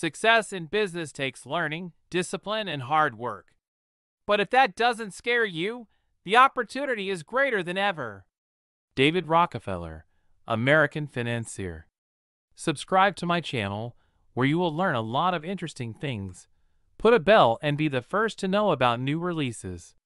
Success in business takes learning, discipline, and hard work. But if that doesn't scare you, the opportunity is greater than ever. David Rockefeller, American financier. Subscribe to my channel, where you will learn a lot of interesting things. Put a bell and be the first to know about new releases.